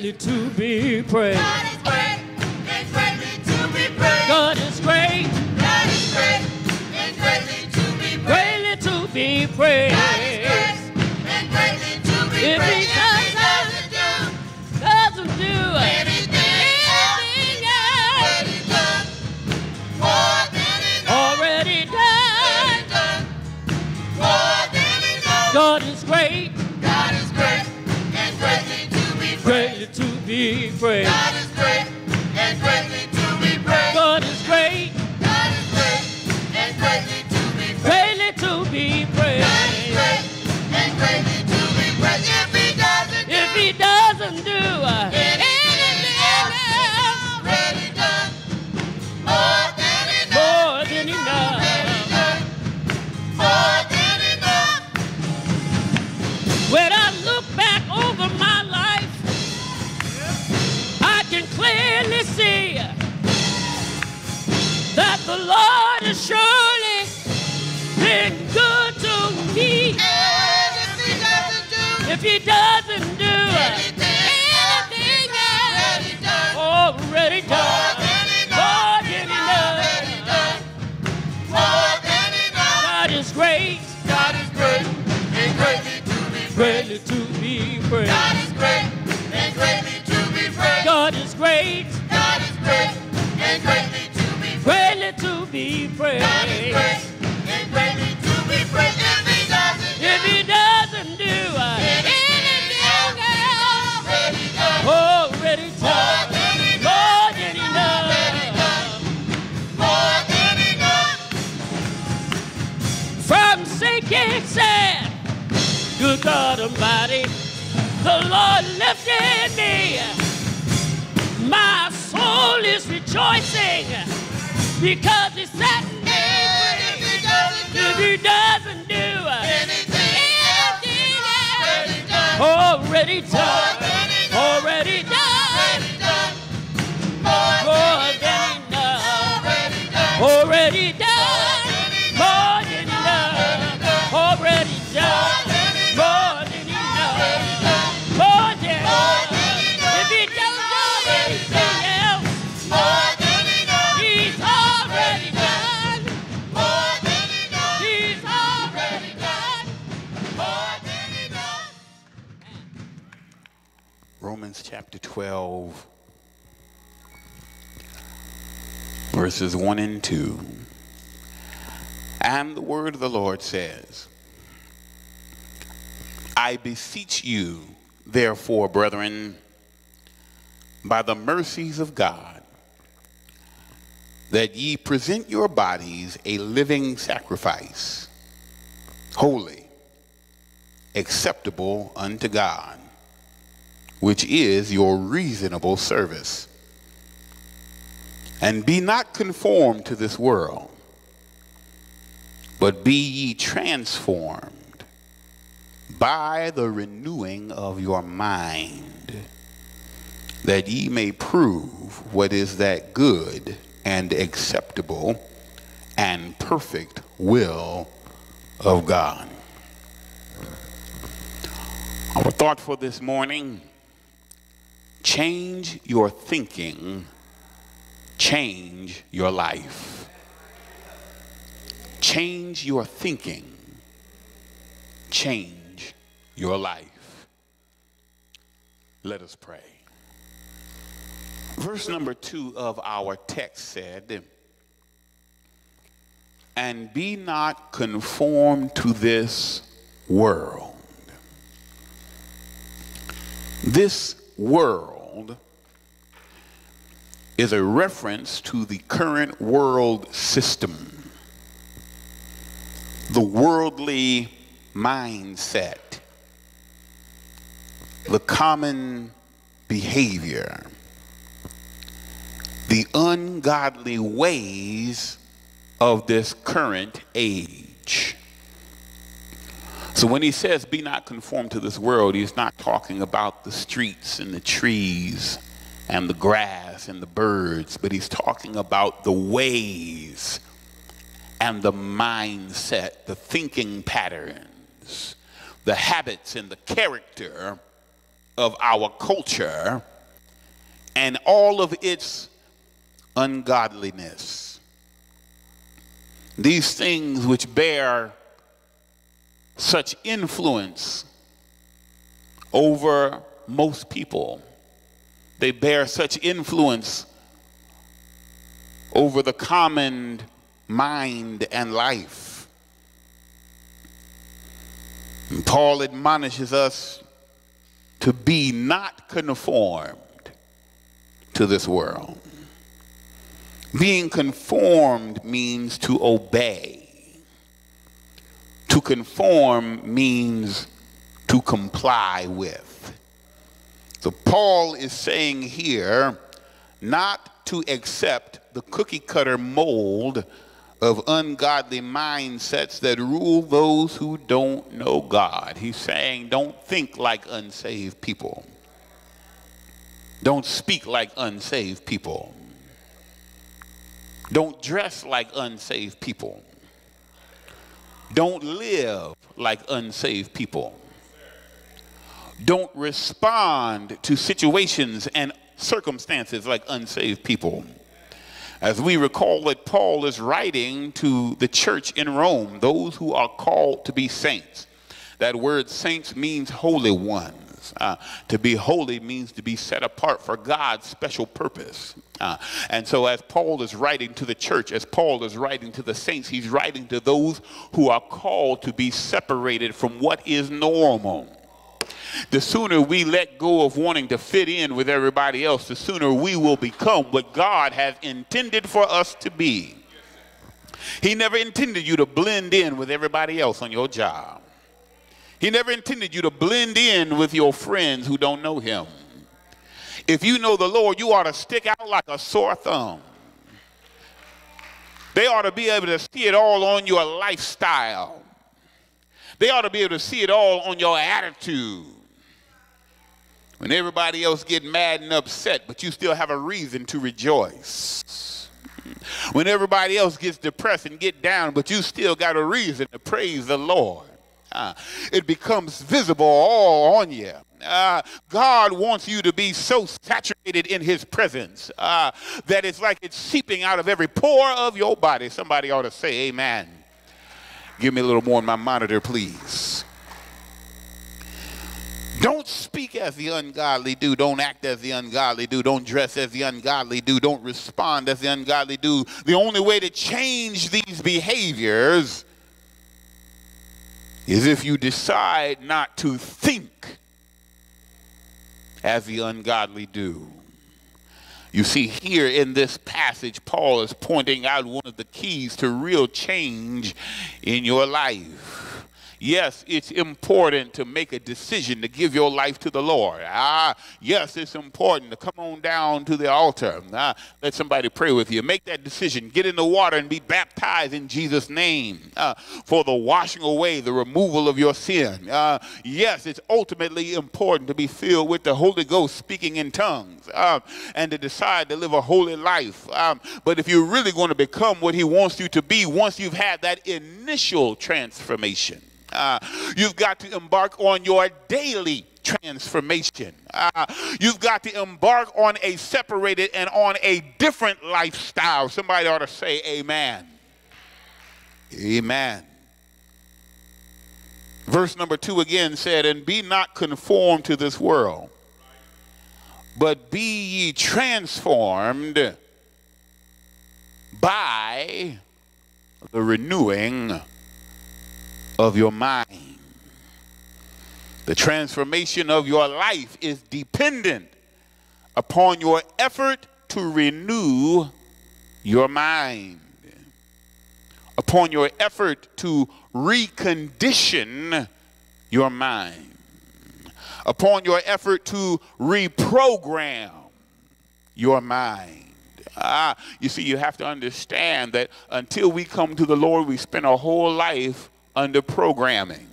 greatly to be praised. God is great and greatly to be praised. God is great and greatly to be praised. Greatly to be praised. God is great and greatly to be praised. If he doesn't do anything else, what he does more than enough. Already done more than enough. God is great. Greatly to be praised. God is great and greatly to be praised. God is great and greatly to be praised. Greatly to be praised. God is great and greatly to be praised. If he doesn't do anything else, already done more than enough. Already done more than enough. When I look back over my life, clearly see that the Lord has surely been good to me. And if he doesn't do anything else, already done more than enough. God is great. God is great and greatly to be praised. Greatly to be praised. God is great and greatly to be praised. God is great and greatly to be praised. God is great and greatly to be praised. If he doesn't do anything else, already done more than enough. From sinking sand, good God Almighty, the Lord lifted me. My soul is rejoicing because he set me free. If he doesn't do anything else, already done, more than enough, Romans chapter 12, verses 1 and 2. And the word of the Lord says, I beseech you, therefore, brethren, by the mercies of God, that ye present your bodies a living sacrifice, holy, acceptable unto God, which is your reasonable service. And be not conformed to this world, but be ye transformed by the renewing of your mind, that ye may prove what is that good and acceptable and perfect will of God. Our thought for this morning: change your thinking, change your life. Change your thinking, change your life. Let us pray. Verse number 2 of our text said, and be not conformed to this world. This world is a reference to the current world system, the worldly mindset, the common behavior, the ungodly ways of this current age. So when he says, be not conformed to this world, he's not talking about the streets and the trees and the grass and the birds, but he's talking about the ways and the mindset, the thinking patterns, the habits and the character of our culture and all of its ungodliness. These things which bear such influence over most people, they bear such influence over the common mind and life. And Paul admonishes us to be not conformed to this world. Being conformed means to obey. To conform means to comply with. So Paul is saying here not to accept the cookie cutter mold of ungodly mindsets that rule those who don't know God. He's saying don't think like unsaved people. Don't speak like unsaved people. Don't dress like unsaved people. Don't live like unsaved people. Don't respond to situations and circumstances like unsaved people. As we recall that Paul is writing to the church in Rome, those who are called to be saints. That word saints means holy ones. To be holy means to be set apart for God's special purpose. And so as Paul is writing to the church, as Paul is writing to the saints, he's writing to those who are called to be separated from what is normal. The sooner we let go of wanting to fit in with everybody else, the sooner we will become what God has intended for us to be. He never intended you to blend in with everybody else on your job. He never intended you to blend in with your friends who don't know him. If you know the Lord, you ought to stick out like a sore thumb. They ought to be able to see it all on your lifestyle. They ought to be able to see it all on your attitude. When everybody else gets mad and upset, but you still have a reason to rejoice. When everybody else gets depressed and get down, but you still got a reason to praise the Lord. It becomes visible all on you. God wants you to be so saturated in his presence that it's like it's seeping out of every pore of your body. Somebody ought to say amen. Give me a little more on my monitor, please. Don't speak as the ungodly do. Don't act as the ungodly do. Don't dress as the ungodly do. Don't respond as the ungodly do. The only way to change these behaviors is if you decide not to think as the ungodly do. You see, here in this passage, Paul is pointing out one of the keys to real change in your life. Yes, it's important to make a decision to give your life to the Lord. Yes, it's important to come on down to the altar. Let somebody pray with you. Make that decision. Get in the water and be baptized in Jesus' name for the washing away, the removal of your sin. Yes, it's ultimately important to be filled with the Holy Ghost, speaking in tongues, and to decide to live a holy life. But if you're really going to become what he wants you to be, once you've had that initial transformation, you've got to embark on your daily transformation. You've got to embark on a separated and on a different lifestyle. Somebody ought to say amen. Amen. Verse number 2 again said, and be not conformed to this world, but be ye transformed by the renewing of your mind. The transformation of your life is dependent upon your effort to renew your mind, upon your effort to recondition your mind, upon your effort to reprogram your mind. You see, you have to understand that until we come to the Lord, we spend our whole life under programming,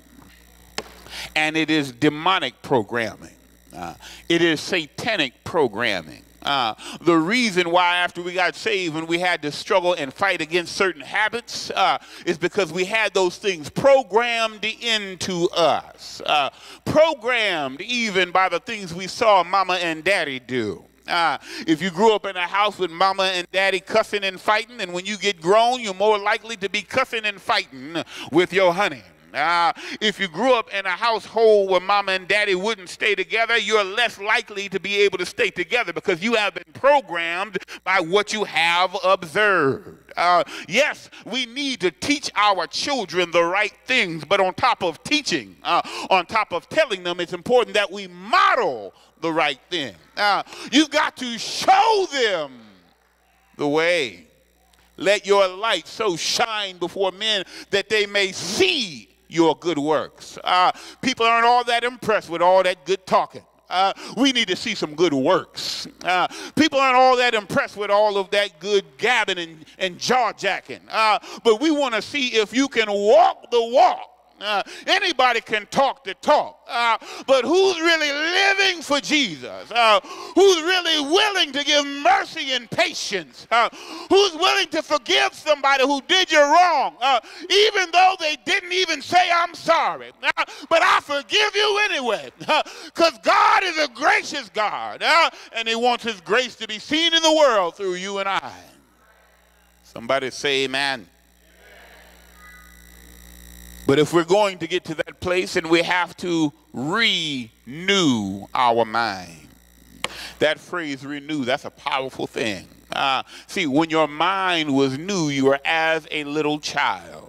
and it is demonic programming, it is satanic programming, The reason why after we got saved and we had to struggle and fight against certain habits is because we had those things programmed into us, programmed even by the things we saw mama and daddy do. If you grew up in a house with mama and daddy cussing and fighting, and when you get grown, you're more likely to be cussing and fighting with your honey. If you grew up in a household where mama and daddy wouldn't stay together, you're less likely to be able to stay together because you have been programmed by what you have observed. Yes, we need to teach our children the right things, but on top of teaching, on top of telling them, it's important that we model the right thing. You've got to show them the way. Let your light so shine before men that they may see your good works. People aren't all that impressed with all that good talking. We need to see some good works. People aren't all that impressed with all of that good gabbing and jaw-jacking. But we want to see if you can walk the walk. Anybody can talk the talk, but who's really living for Jesus? Who's really willing to give mercy and patience? Who's willing to forgive somebody who did you wrong, even though they didn't even say I'm sorry? But I forgive you anyway, because God is a gracious God, and he wants his grace to be seen in the world through you and I. Somebody say amen. But if we're going to get to that place, and we have to renew our mind. That phrase, renew, that's a powerful thing. See, when your mind was new, you were as a little child.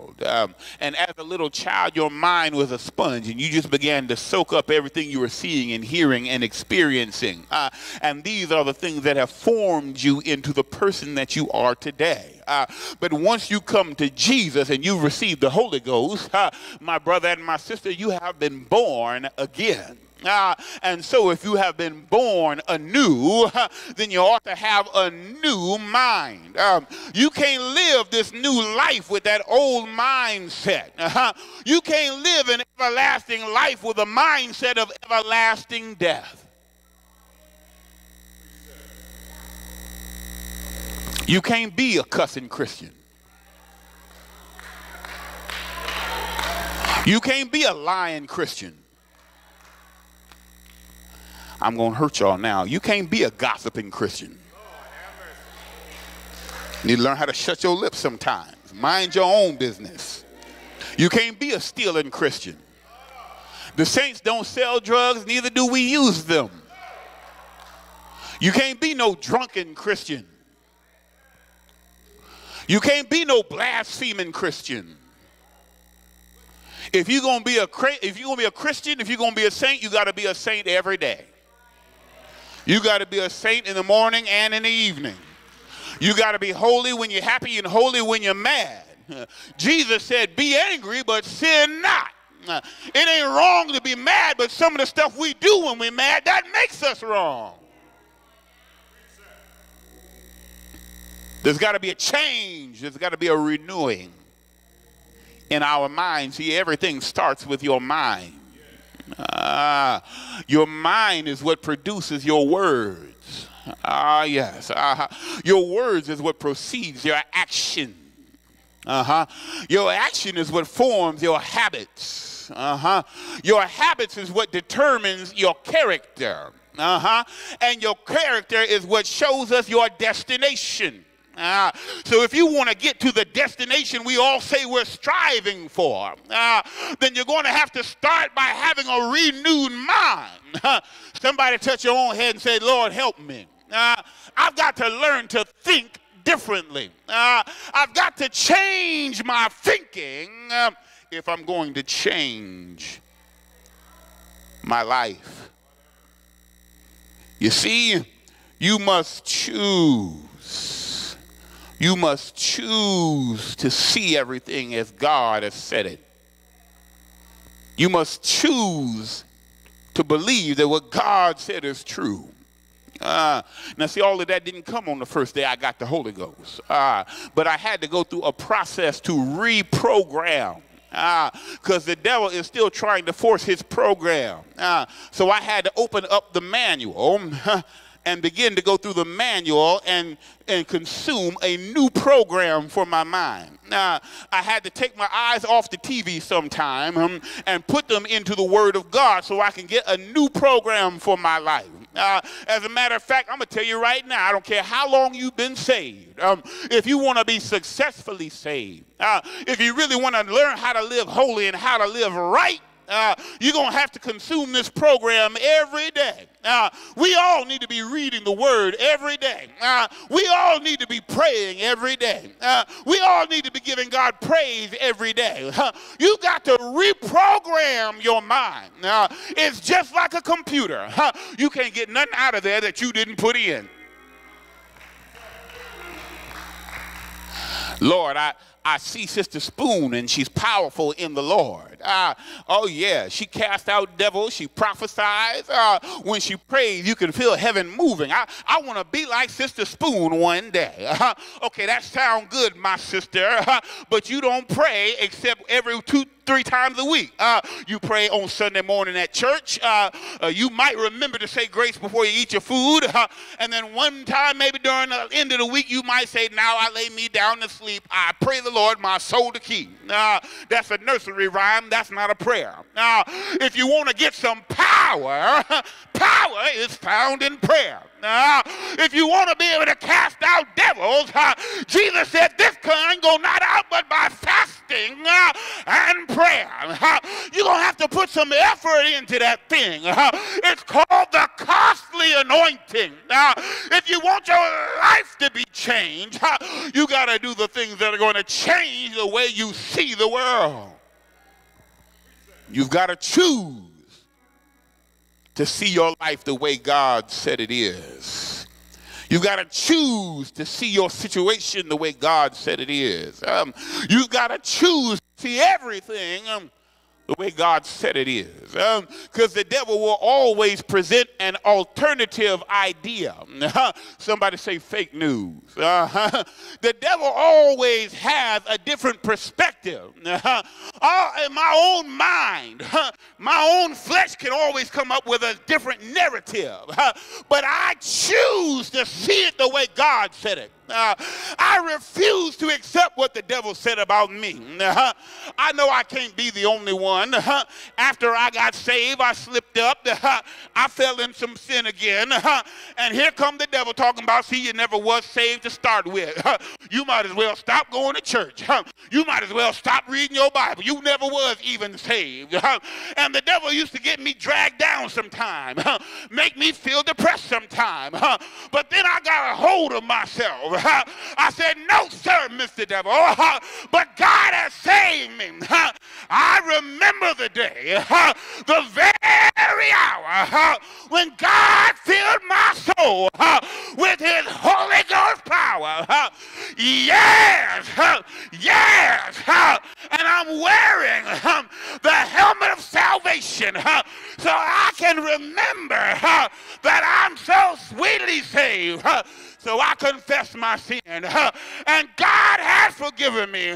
And as a little child, your mind was a sponge, and you just began to soak up everything you were seeing and hearing and experiencing. And these are the things that have formed you into the person that you are today. But once you come to Jesus and you receive the Holy Ghost, my brother and my sister, you have been born again. And so if you have been born anew, then you ought to have a new mind. You can't live this new life with that old mindset. You can't live an everlasting life with a mindset of everlasting death. You can't be a cussing Christian. You can't be a lying Christian. I'm going to hurt y'all now. You can't be a gossiping Christian. You need to learn how to shut your lips sometimes. Mind your own business. You can't be a stealing Christian. The saints don't sell drugs, neither do we use them. You can't be no drunken Christian. You can't be no blaspheming Christian. If you're gonna be a Christian, if you're gonna be a saint, you gotta be a saint every day. You gotta be a saint in the morning and in the evening. You gotta be holy when you're happy and holy when you're mad. Jesus said, "Be angry, but sin not." It ain't wrong to be mad, but some of the stuff we do when we're mad, that makes us wrong. There's got to be a change. There's got to be a renewing in our mind. See, everything starts with your mind. Your mind is what produces your words. Yes. Your words is what precedes your action. Your action is what forms your habits. Your habits is what determines your character. And your character is what shows us your destination. So if you want to get to the destination we all say we're striving for, then you're going to have to start by having a renewed mind. Somebody touch your own head and say, Lord, help me. I've got to learn to think differently. I've got to change my thinking if I'm going to change my life. You see, you must choose. You must choose to see everything as God has said it. You must choose to believe that what God said is true. Now, see, all of that didn't come on the first day I got the Holy Ghost. But I had to go through a process to reprogram. Because the devil is still trying to force his program. So I had to open up the manual and begin to go through the manual and consume a new program for my mind. Now, I had to take my eyes off the TV sometime and put them into the Word of God so I can get a new program for my life. As a matter of fact, I'm going to tell you right now, I don't care how long you've been saved. If you want to be successfully saved, if you really want to learn how to live holy and how to live right, you're going to have to consume this program every day. We all need to be reading the Word every day. We all need to be praying every day. We all need to be giving God praise every day. You got to reprogram your mind. It's just like a computer. You can't get nothing out of there that you didn't put in. Lord, I see Sister Spoon, and she's powerful in the Lord. Oh, yeah, she cast out devils. She prophesies. When she prays, you can feel heaven moving. I want to be like Sister Spoon one day. Okay, that sounds good, my sister, but you don't pray except every 2-3 times a week. You pray on Sunday morning at church. You might remember to say grace before you eat your food. And then one time, maybe during the end of the week, you might say, now I lay me down to sleep. I pray the Lord my soul to keep. That's a nursery rhyme. That's not a prayer. Now, if you want to get some power, power is found in prayer. Now, if you want to be able to cast out devils, Jesus said this kind go not out but by fasting and prayer. You're going to have to put some effort into that thing. It's called the costly anointing. Now, if you want your life to be changed, you got to do the things that are going to change the way you see the world. You've got to choose to see your life the way God said it is. You've got to choose to see your situation the way God said it is. You've got to choose to see everything the way God said it is. Because the devil will always present an alternative idea. Somebody say fake news. The devil always has a different perspective. In my own mind, my own flesh can always come up with a different narrative. But I choose to see it the way God said it. I refuse to accept what the devil said about me. I know I can't be the only one. After I got saved, I slipped up. I fell in some sin again. And here come the devil talking about, see, you never was saved to start with. You might as well stop going to church. You might as well stop reading your Bible. You never was even saved. And the devil used to get me dragged down sometime, make me feel depressed sometime. But then I got a hold of myself. I said, no, sir, Mr. Devil, but God has saved me. I remember the day, the very hour, when God filled my soul with his Holy Ghost power. Yes, yes, and I'm wearing the helmet of salvation so I can remember that I'm so sweetly saved. So I confess my sin, and God has forgiven me.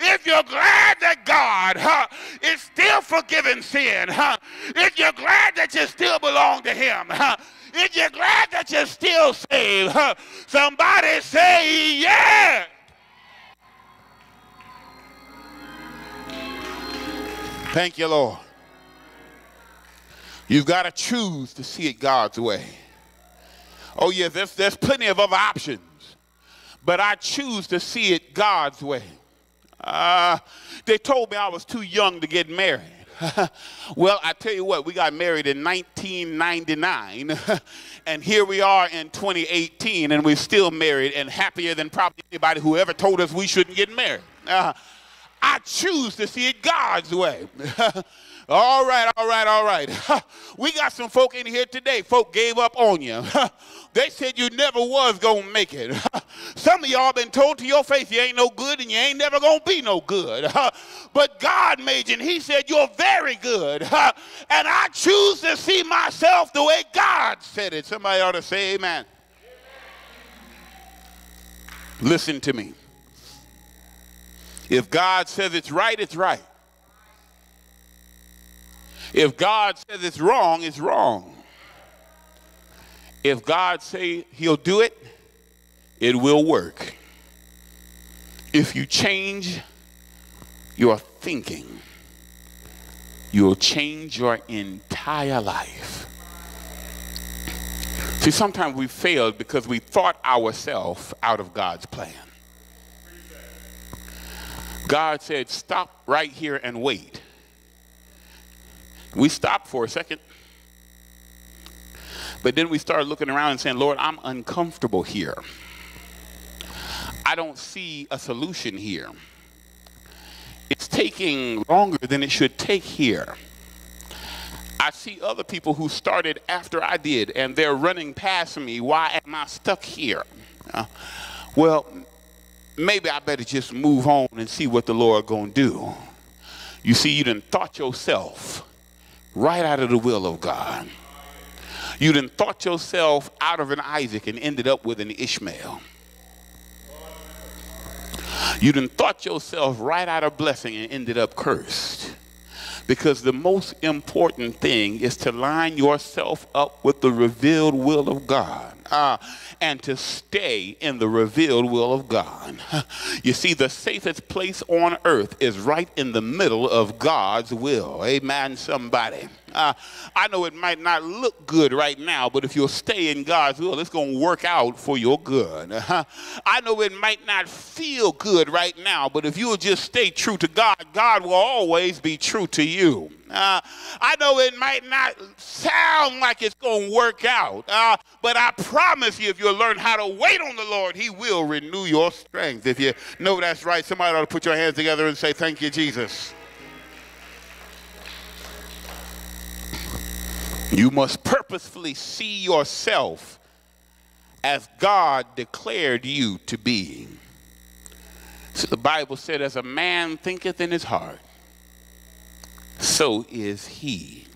If you're glad that God is still forgiving sin, if you're glad that you still belong to him, if you're glad that you're still saved, somebody say yeah. Thank you, Lord. You've got to choose to see it God's way. Oh, yeah, there's plenty of other options, but I choose to see it God's way. They told me I was too young to get married. Well, I tell you what, we got married in 1999, and here we are in 2018, and we're still married and happier than probably anybody who ever told us we shouldn't get married. I choose to see it God's way. All right, all right, all right. We got some folk in here today. Folk gave up on you. They said you never was going to make it. Some of y'all been told to your face you ain't no good and you ain't never going to be no good. But God made you, and he said you're very good. And I choose to see myself the way God said it. Somebody ought to say amen. Amen. Listen to me. If God says it's right, it's right. If God says it's wrong, it's wrong. If God say he'll do it, it will work. If you change your thinking, you'll change your entire life. See, sometimes we fail because we thought ourselves out of God's plan. God said, stop right here and wait. We stopped for a second. But then we started looking around and saying, Lord, I'm uncomfortable here. I don't see a solution here. It's taking longer than it should take here. I see other people who started after I did, and they're running past me. Why am I stuck here? Well, maybe I better just move on and see what the Lord gonna do. You see, you done thought yourself right out of the will of God. You done thought yourself out of an Isaac and ended up with an Ishmael. You done thought yourself right out of blessing and ended up cursed. Because the most important thing is to line yourself up with the revealed will of God and to stay in the revealed will of God. You see, the safest place on earth is right in the middle of God's will. Amen, somebody. I know it might not look good right now, but if you'll stay in God's will, it's going to work out for your good. I know it might not feel good right now, but if you'll just stay true to God, God will always be true to you. I know it might not sound like it's going to work out, but I promise you, if you'll learn how to wait on the Lord, he will renew your strength. If you know that's right, somebody ought to put your hands together and say, thank you, Jesus. You must purposefully see yourself as God declared you to be. So the Bible said, as a man thinketh in his heart, so is he.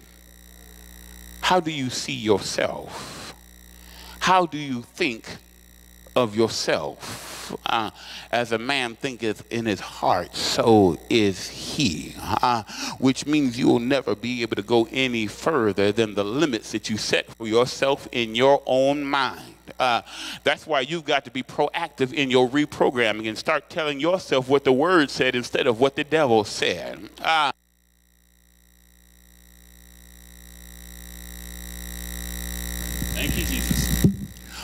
How do you see yourself? How do you think of yourself? As a man thinketh in his heart, so is he. Which means you will never be able to go any further than the limits that you set for yourself in your own mind. That's why you've got to be proactive in your reprogramming and start telling yourself what the word said instead of what the devil said. Thank you, Jesus.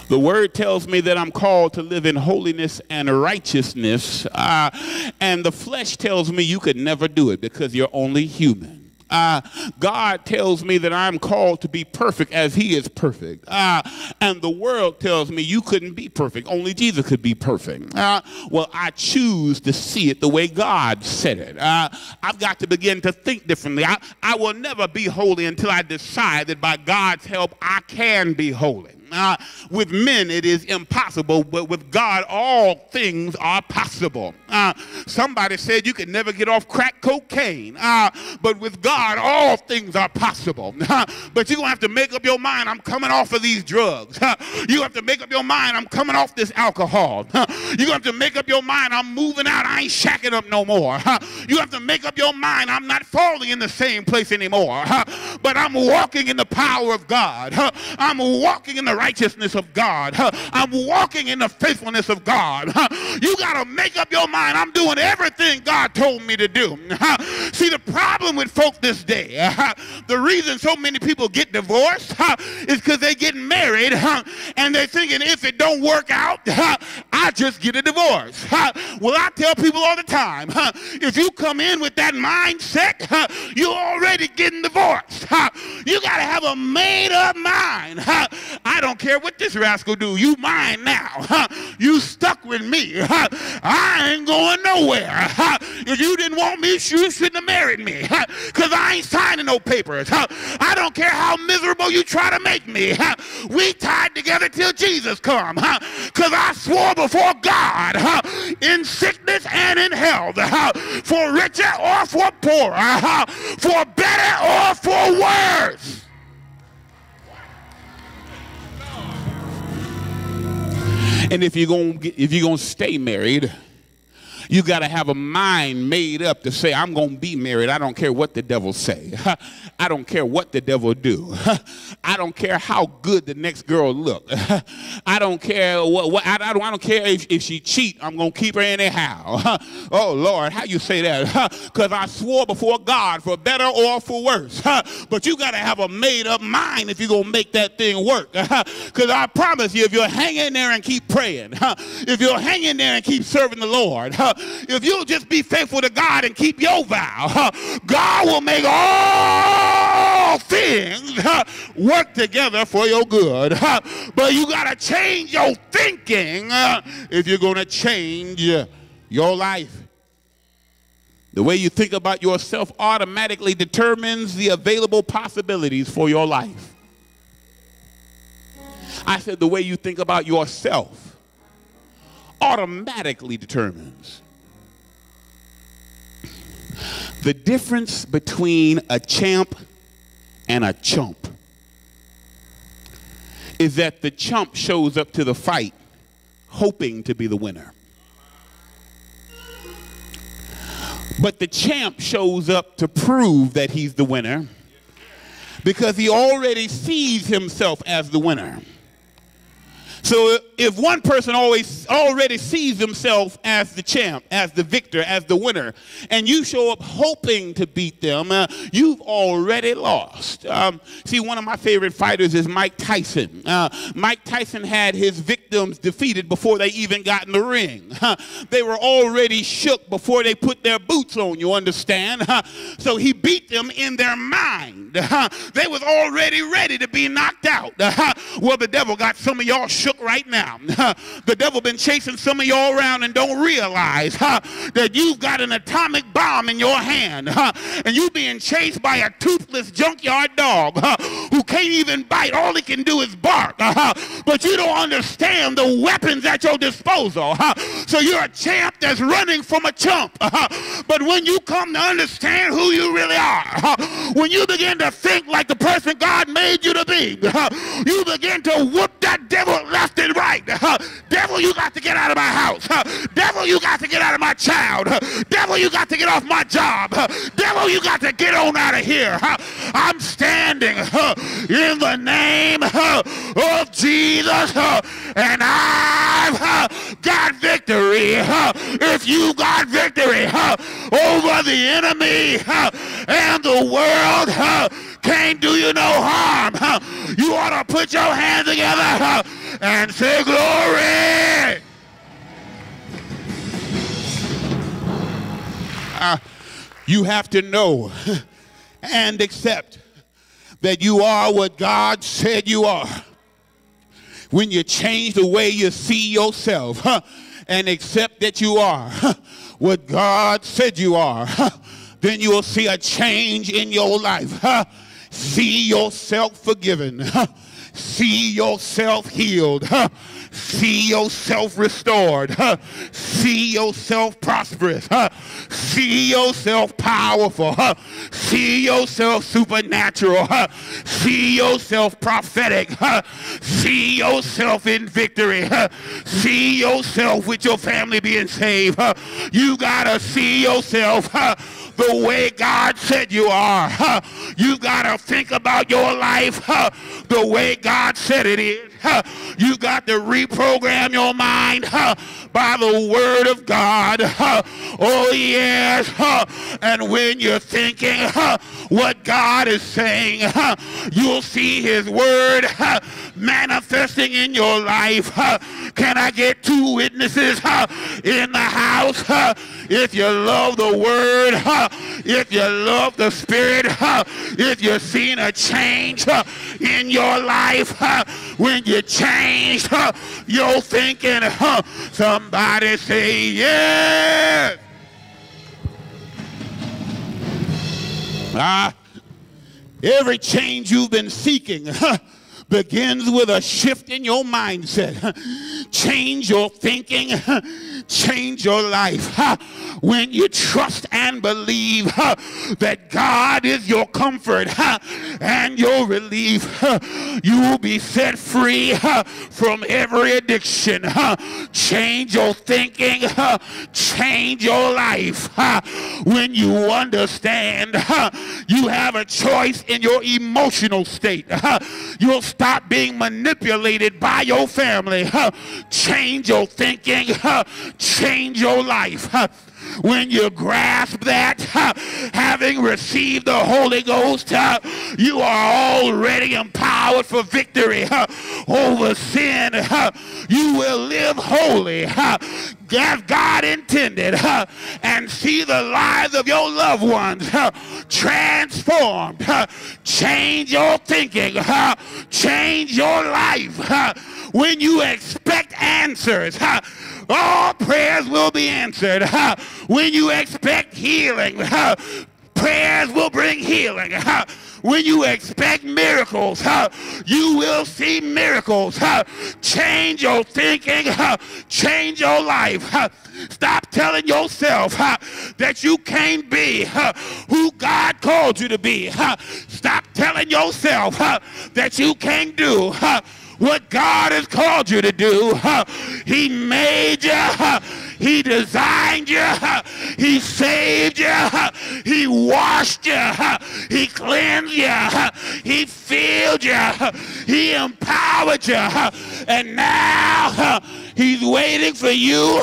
The word tells me that I'm called to live in holiness and righteousness. And the flesh tells me you could never do it because you're only human. God tells me that I'm called to be perfect as he is perfect. And the world tells me you couldn't be perfect. Only Jesus could be perfect. Well, I choose to see it the way God said it. I've got to begin to think differently. I will never be holy until I decide that by God's help I can be holy. With men it is impossible, but with God all things are possible. Somebody said you could never get off crack cocaine, but with God all things are possible. But you're going to have to make up your mind, I'm coming off of these drugs. You have to make up your mind, I'm coming off this alcohol. You have to make up your mind, I'm moving out, I ain't shacking up no more. You have to make up your mind, I'm not falling in the same place anymore, but I'm walking in the power of God. I'm walking in the righteousness of God. I'm walking in the faithfulness of God. You got to make up your mind, I'm doing everything God told me to do. See, the problem with folk this day, the reason so many people get divorced is because they get married and they're thinking, if it don't work out, I just get a divorce. Well, I tell people all the time, if you come in with that mindset, you're already getting divorced. You got to have a made-up mind. I don't care what this rascal do, you mine now. You stuck with me. I ain't going nowhere. If you didn't want me, you shouldn't have married me, because I ain't signing no papers. I don't care how miserable you try to make me. We tied together till Jesus come, because I swore before God, in sickness and in health, for richer or for poorer, for better or for worse. And if you're gonna stay married, You got to have a mind made up to say, I'm going to be married. I don't care what the devil say. I don't care what the devil do. I don't care how good the next girl look. I don't care what I don't care if she cheat. I'm going to keep her anyhow. Oh, Lord, how you say that? Because I swore before God for better or for worse. But you got to have a made up mind if you're going to make that thing work. Because I promise you, if you'll hang in there and keep praying, if you'll hang in there and keep serving the Lord, if you'll just be faithful to God and keep your vow, God will make all things work together for your good. But you got to change your thinking if you're going to change your life. The way you think about yourself automatically determines the available possibilities for your life. I said the way you think about yourself automatically determines the difference between a champ and a chump is that the chump shows up to the fight hoping to be the winner. But the champ shows up to prove that he's the winner because he already sees himself as the winner. So if one person already sees himself as the champ, as the victor, as the winner, and you show up hoping to beat them, you've already lost. See, one of my favorite fighters is Mike Tyson. Mike Tyson had his victims defeated before they even got in the ring. They were already shook before they put their boots on, you understand? So he beat them in their mind. They was already ready to be knocked out. Well, the devil got some of y'all shook right now. The devil been chasing some of y'all around and don't realize that you've got an atomic bomb in your hand, and you being chased by a toothless junkyard dog who can't even bite. All he can do is bark, but you don't understand the weapons at your disposal. So you're a champ that's running from a chump. But when you come to understand who you really are, when you begin to think like the person God made you to be, you begin to whoop that devil left and right. Devil, you got to get out of my house. Devil, you got to get out of my child. Devil, you got to get off my job. Devil, you got to get on out of here. I'm standing in the name of Jesus, and I've got victory. If you got victory over the enemy and the world, can't do you no harm. You ought to put your hands together and say glory. You have to know and accept that you are what God said you are. When you change the way you see yourself and accept that you are what God said you are, then you will see a change in your life. See yourself forgiven. See yourself healed. See yourself restored. See yourself prosperous. See yourself powerful. See yourself supernatural. See yourself prophetic. See yourself in victory. See yourself with your family being saved. You gotta see yourself the way God said you are. You gotta think about your life the way God said it is. You got to reprogram your mind by the word of God. Oh yes. And when you're thinking what God is saying, you'll see his word manifesting in your life. Can I get two witnesses in the house? If you love the word, if you love the spirit, if you're seeing a change in your life, when you changed your thinking, somebody say yes. Every change you've been seeking begins with a shift in your mindset. Change your thinking. change your life. When you trust and believe that God is your comfort and your relief, you will be set free from every addiction. Change your thinking, change your life. When you understand you have a choice in your emotional state, you'll stop being manipulated by your family. Change your thinking, change your life. When you grasp that, having received the Holy Ghost, you are already empowered for victory over sin. You will live holy as God intended and see the lives of your loved ones transformed. Change your thinking, change your life. When you expect answers, all prayers will be answered. When you expect healing, prayers will bring healing. When you expect miracles, you will see miracles. Change your thinking, change your life. Stop telling yourself that you can't be who God called you to be. Stop telling yourself that you can't do what God has called you to do. He made you, he designed you, he saved you, he washed you, he cleansed you, he filled you, he empowered you, and now he's waiting for you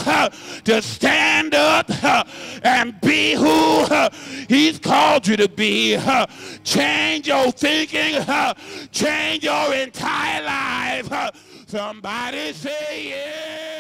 to stand up and be who he's called you to be. Change your thinking, change your entire life. Somebody say yeah.